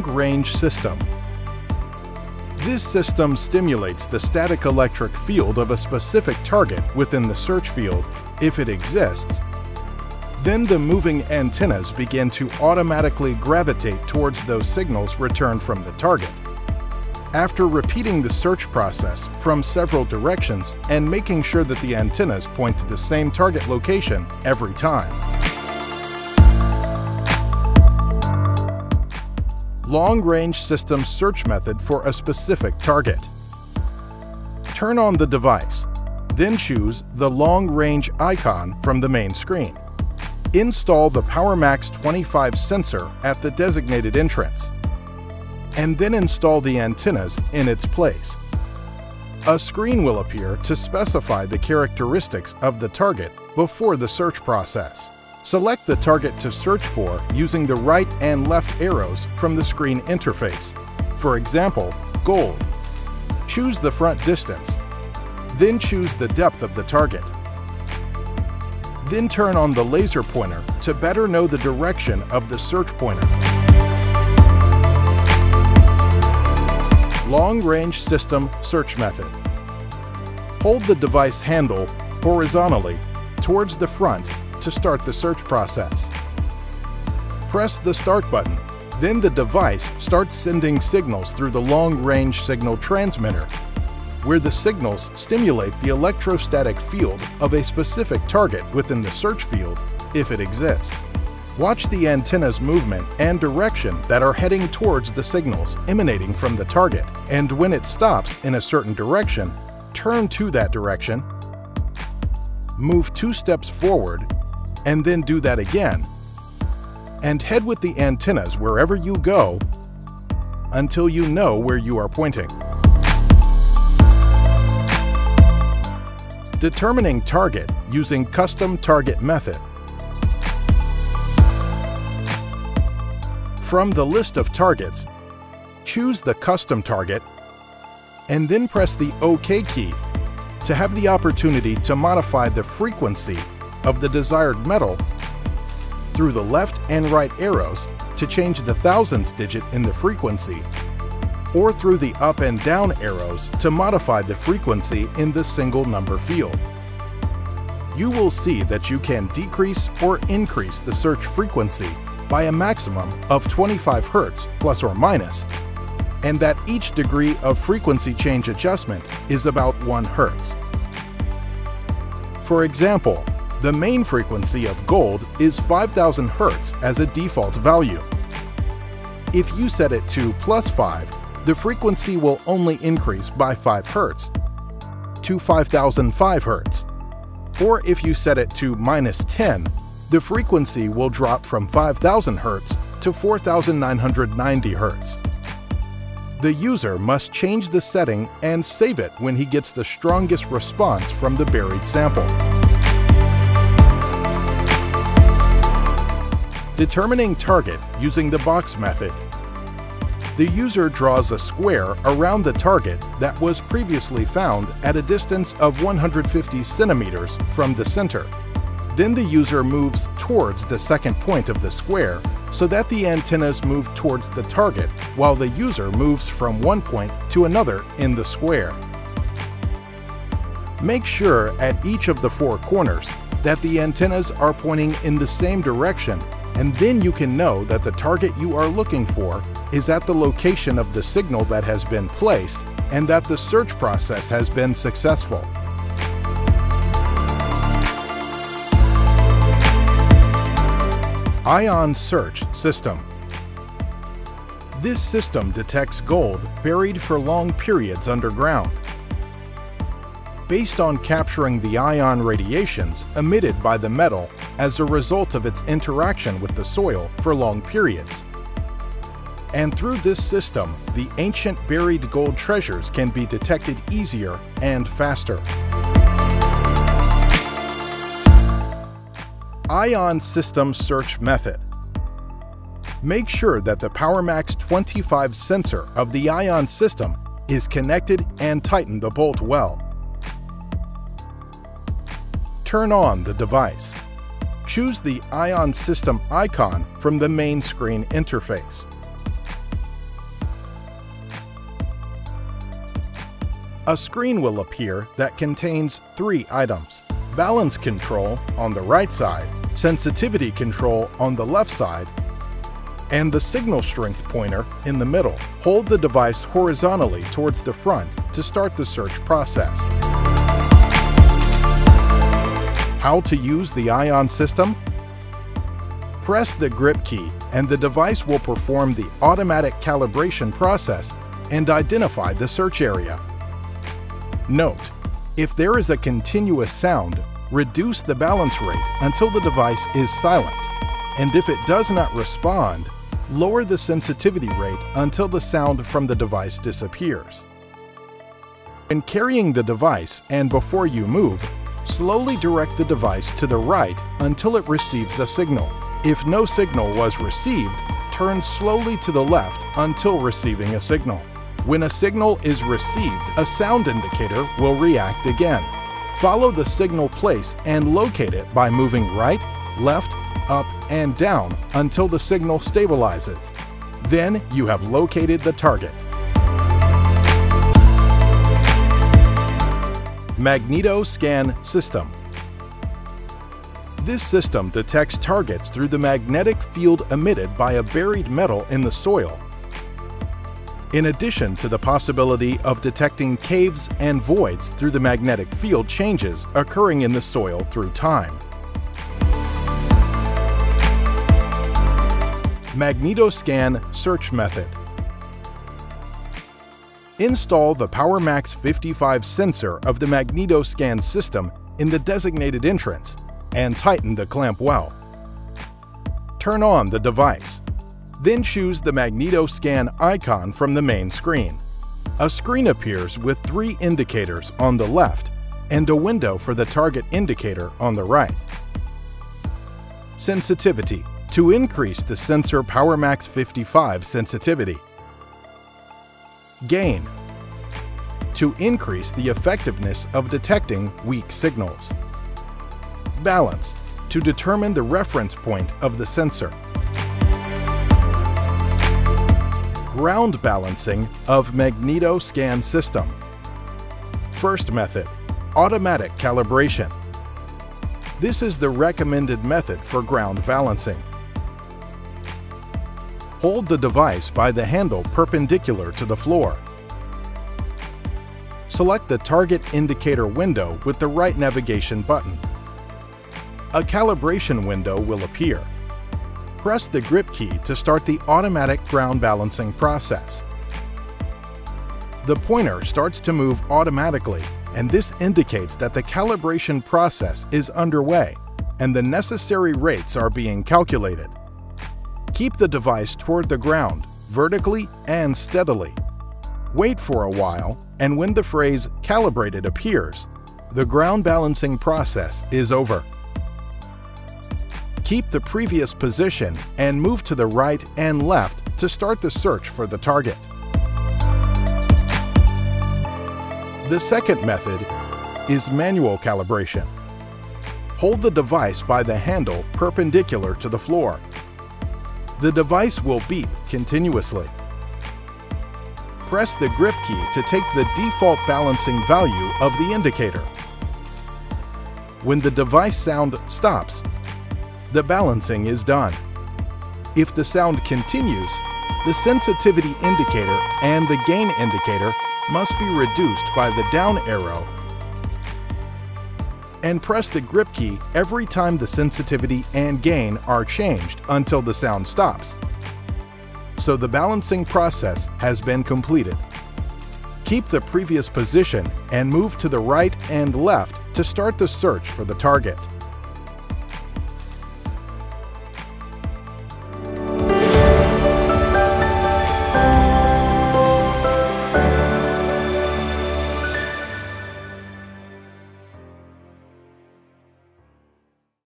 long-range system. This system stimulates the static electric field of a specific target within the search field, if it exists. Then the moving antennas begin to automatically gravitate towards those signals returned from the target. After repeating the search process from several directions and making sure that the antennas point to the same target location every time. Long-range system search method for a specific target. Turn on the device, then choose the long-range icon from the main screen. Install the PowerMax 25 sensor at the designated entrance, and then install the antennas in its place. A screen will appear to specify the characteristics of the target before the search process. Select the target to search for using the right and left arrows from the screen interface. For example, gold. Choose the front distance. Then choose the depth of the target. Then turn on the laser pointer to better know the direction of the search pointer. Long-range system search method. Hold the device handle horizontally towards the front to start the search process. Press the start button, then the device starts sending signals through the long-range signal transmitter, where the signals stimulate the electrostatic field of a specific target within the search field, if it exists. Watch the antenna's movement and direction that are heading towards the signals emanating from the target, and when it stops in a certain direction, turn to that direction, move 2 steps forward, and then do that again, and head with the antennas wherever you go until you know where you are pointing. Determining target using custom target method. From the list of targets, choose the custom target and then press the OK key to have the opportunity to modify the frequency of the desired metal through the left and right arrows to change the thousandths digit in the frequency, or through the up and down arrows to modify the frequency in the single number field. You will see that you can decrease or increase the search frequency by a maximum of 25 Hz plus or minus, and that each degree of frequency change adjustment is about 1 Hz. For example, the main frequency of gold is 5,000 Hz as a default value. If you set it to plus 5, the frequency will only increase by 5 Hz to 5,005 Hz. Or if you set it to minus 10, the frequency will drop from 5,000 Hz to 4,990 Hz. The user must change the setting and save it when he gets the strongest response from the buried sample. Determining target using the box method. The user draws a square around the target that was previously found at a distance of 150 centimeters from the center. Then the user moves towards the second point of the square so that the antennas move towards the target while the user moves from one point to another in the square. Make sure at each of the 4 corners that the antennas are pointing in the same direction, and then you can know that the target you are looking for is at the location of the signal that has been placed and that the search process has been successful. ION search system. This system detects gold buried for long periods underground. Based on capturing the ion radiations emitted by the metal as a result of its interaction with the soil for long periods. And through this system, the ancient buried gold treasures can be detected easier and faster. ION system search method. Make sure that the PowerMax 25 sensor of the ION system is connected and tighten the bolt well. Turn on the device. Choose the ION system icon from the main screen interface. A screen will appear that contains three items: balance control on the right side, sensitivity control on the left side, and the signal strength pointer in the middle. Hold the device horizontally towards the front to start the search process. How to use the ION system? Press the grip key and the device will perform the automatic calibration process and identify the search area. Note: if there is a continuous sound, reduce the balance rate until the device is silent, and if it does not respond, lower the sensitivity rate until the sound from the device disappears. When carrying the device and before you move, slowly direct the device to the right until it receives a signal. If no signal was received, turn slowly to the left until receiving a signal. When a signal is received, a sound indicator will react again. Follow the signal place and locate it by moving right, left, up, and down until the signal stabilizes. Then you have located the target. MagnetoScan system. This system detects targets through the magnetic field emitted by a buried metal in the soil, in addition to the possibility of detecting caves and voids through the magnetic field changes occurring in the soil through time. MagnetoScan search method. Install the PowerMax 55 sensor of the MagnetoScan system in the designated entrance and tighten the clamp well. Turn on the device. Then choose the MagnetoScan icon from the main screen. A screen appears with three indicators on the left and a window for the target indicator on the right. Sensitivity: to increase the sensor PowerMax 55 sensitivity. Gain: to increase the effectiveness of detecting weak signals. Balance: to determine the reference point of the sensor. Ground balancing of MagnetoScan system. First method: automatic calibration. This is the recommended method for ground balancing. Hold the device by the handle perpendicular to the floor. Select the target indicator window with the right navigation button. A calibration window will appear. Press the grip key to start the automatic ground balancing process. The pointer starts to move automatically, and this indicates that the calibration process is underway and the necessary rates are being calculated. Keep the device toward the ground, vertically and steadily. Wait for a while, and when the phrase "calibrated" appears, the ground balancing process is over. Keep the previous position and move to the right and left to start the search for the target. The second method is manual calibration. Hold the device by the handle perpendicular to the floor. The device will beep continuously. Press the grip key to take the default balancing value of the indicator. When the device sound stops, the balancing is done. If the sound continues, the sensitivity indicator and the gain indicator must be reduced by the down arrow, and press the grip key every time the sensitivity and gain are changed until the sound stops. So the balancing process has been completed. Keep the previous position and move to the right and left to start the search for the target.